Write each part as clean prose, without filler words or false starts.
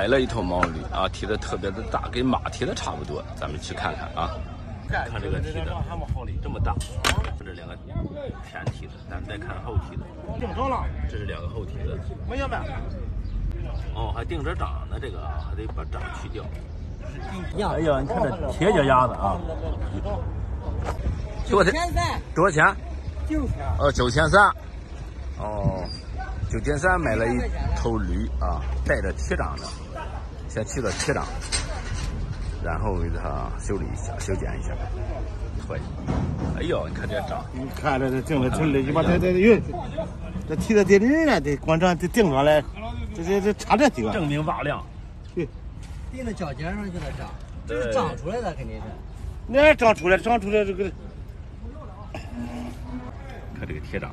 来了一头毛驴啊，蹄子特别的大，跟马蹄子差不多。咱们去看看啊，看这个蹄子这么大，这是两个前蹄子，咱们再看后蹄子。顶着了，这是两个后蹄子。没有没有。哦，还顶着掌呢，这个还得把掌去掉。鸭，哎呀，你看这铁脚鸭子啊，多少钱？9,000。9,300。哦。9,300买了一头驴啊，带着铁掌的，先去了铁掌，然后给它修理一下、修剪一下。可以。哎呦，你看这掌，你看这定了，你把这运，这提到这人了，这光这定上来，这差这地方，证明瓦量。对，定到脚尖上去了长，这是长出来的肯定是。那长出来这个，看这个铁掌。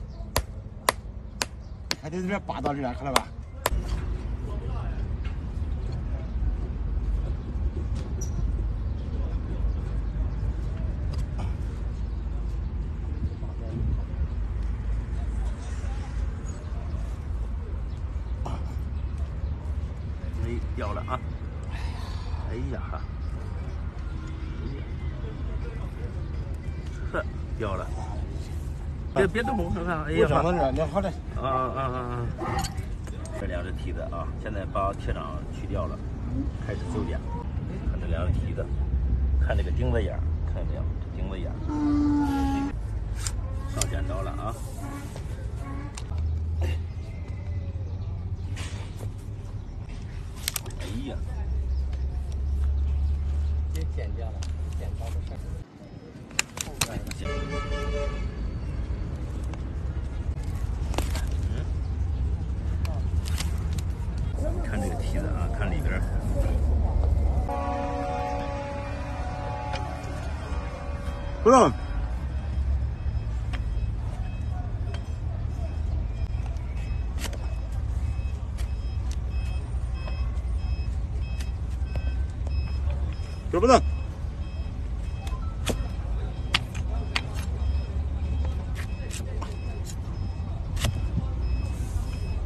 还得这边扒到这边去了吧？没掉了啊！哎呀，呵，掉了。 别动我看看，哎呀！好嘞。这两只蹄子啊，现在把铁掌去掉了，开始修剪。看这两只蹄子，看这个钉子眼，看到没有？这钉子眼。上剪刀了啊！哎呀！别剪掉了，剪刀的事儿。后边剪。 看这个蹄子啊，看里边。不用。对不对？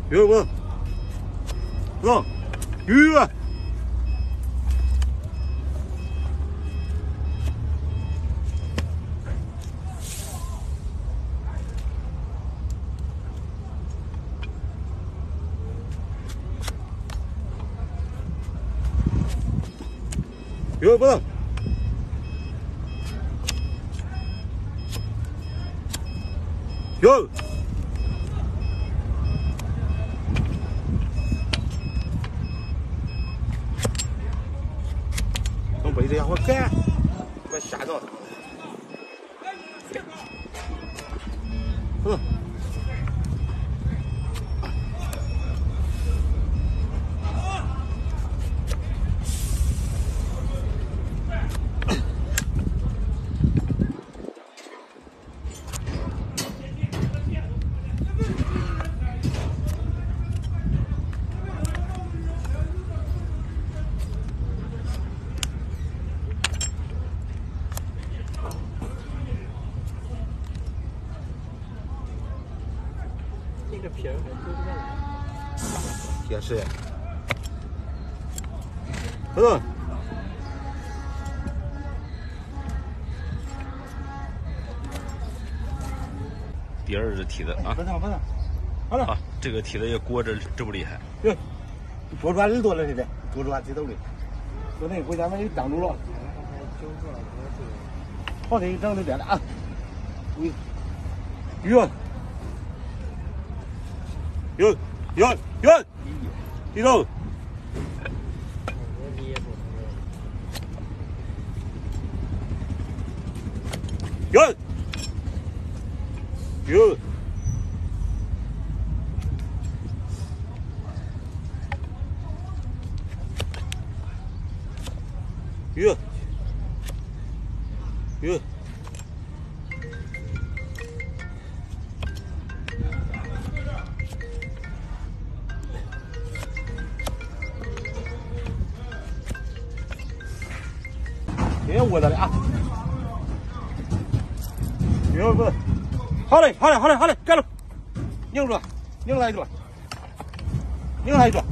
有不？ 走，鱼啊！有不？有。 背着家伙干，我吓到了。皮儿还丢不下来，也是。嗯。第二只蹄子啊，不能，好了。啊，这个蹄子也裹着这么厉害。对，裹住耳朵了，现在裹住耳朵了。昨天回家把你挡住了。好的，长得点了啊。喂，哟。 有，有，越，越，别我的了啊！越过，好嘞，好嘞，好嘞，好嘞，干了，拧住，拧来一桌，拧来一桌。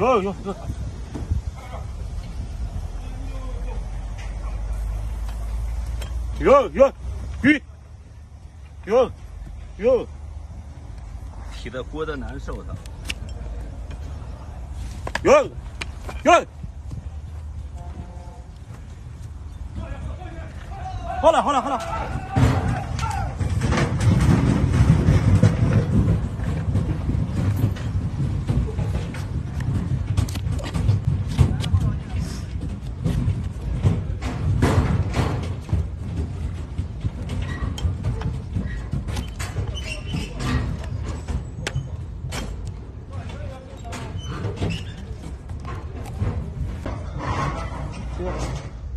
有，有，提的锅的难受的，有，好了。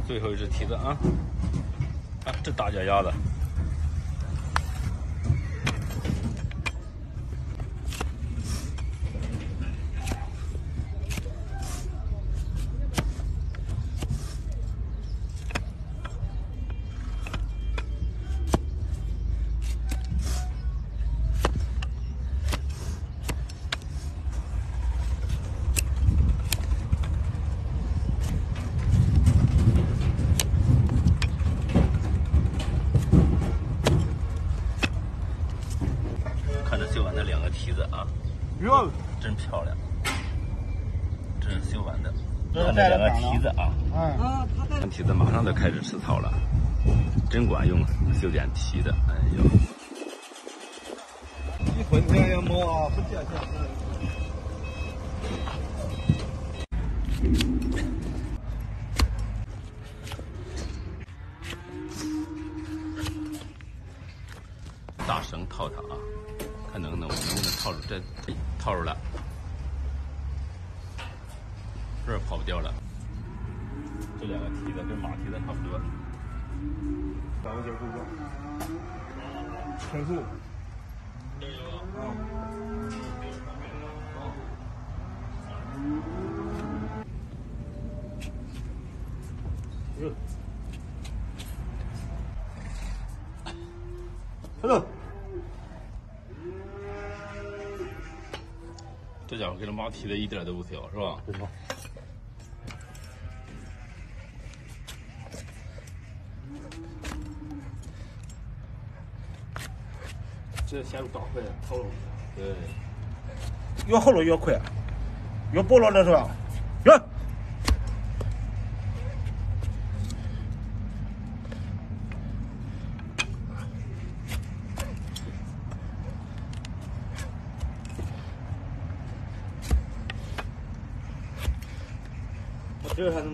最后一只蹄子啊！啊，这大脚丫子，修完的两个蹄子啊，真漂亮，这是修完的。看这两个蹄子啊，看蹄子马上就开始吃草了，真管用，修点蹄的，哎呦。一捆这些猫啊，不见下。 大绳套它啊，看能不能套住？这套住了，这跑不掉了。这两个蹄子跟马蹄子差不多，咱们就够了，全速。嗯。 这家伙跟这马蹄子一点都不小，是吧？对吧？这线路打快，套路。对。越好了越快，越暴了那是吧？越。这个还能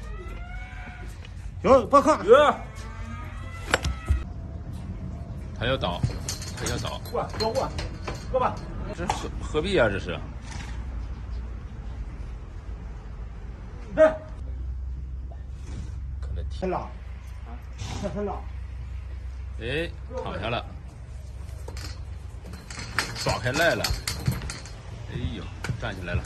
有，不看。有，他要倒。过吧。这何必啊？这是。对。看这天了。啊。天了。哎，躺下了。耍开赖了。哎呦，站起来了。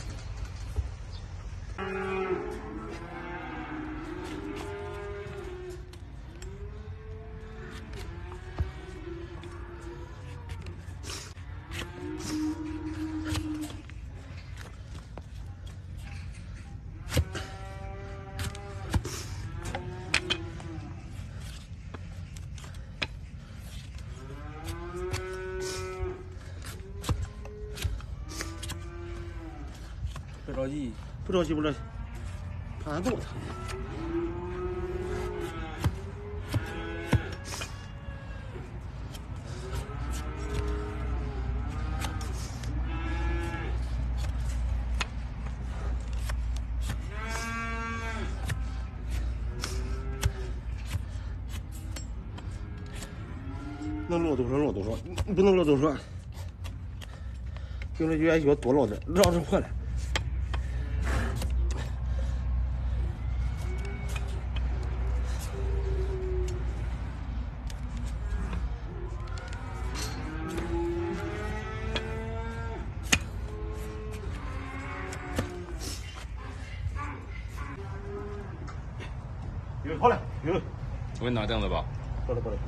别着急，不着急不着急，怕俺揍他。 能落多少落多少，不能落多少，用这月牙削多落点，落成破了。有好了，有。我给你拿凳子吧。过来过来。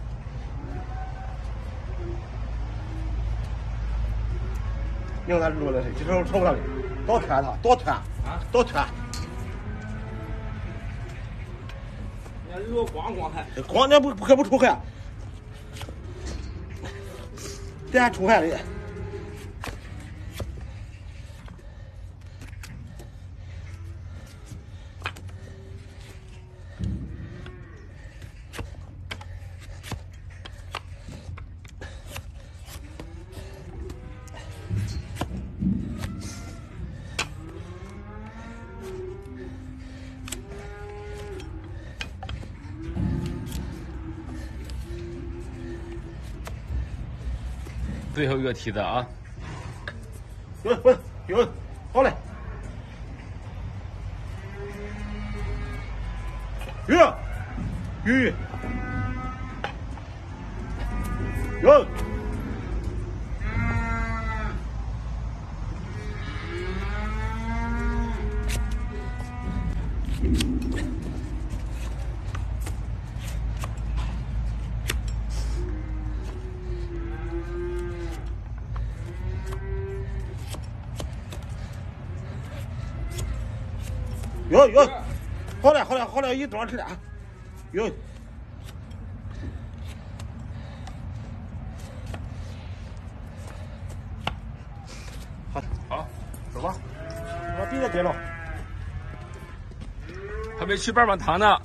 你让他录了谁？这时候瞅不上你，多穿他，多穿啊，多穿。人家录光光汗，光那不可不出汗，这还出汗嘞。最后一个梯子啊！滚滚滚，好嘞！滚滚滚！有，好嘞好嘞好嘞，一桌吃俩，有。好，好，走吧，我别再点了，还没去棒棒糖呢。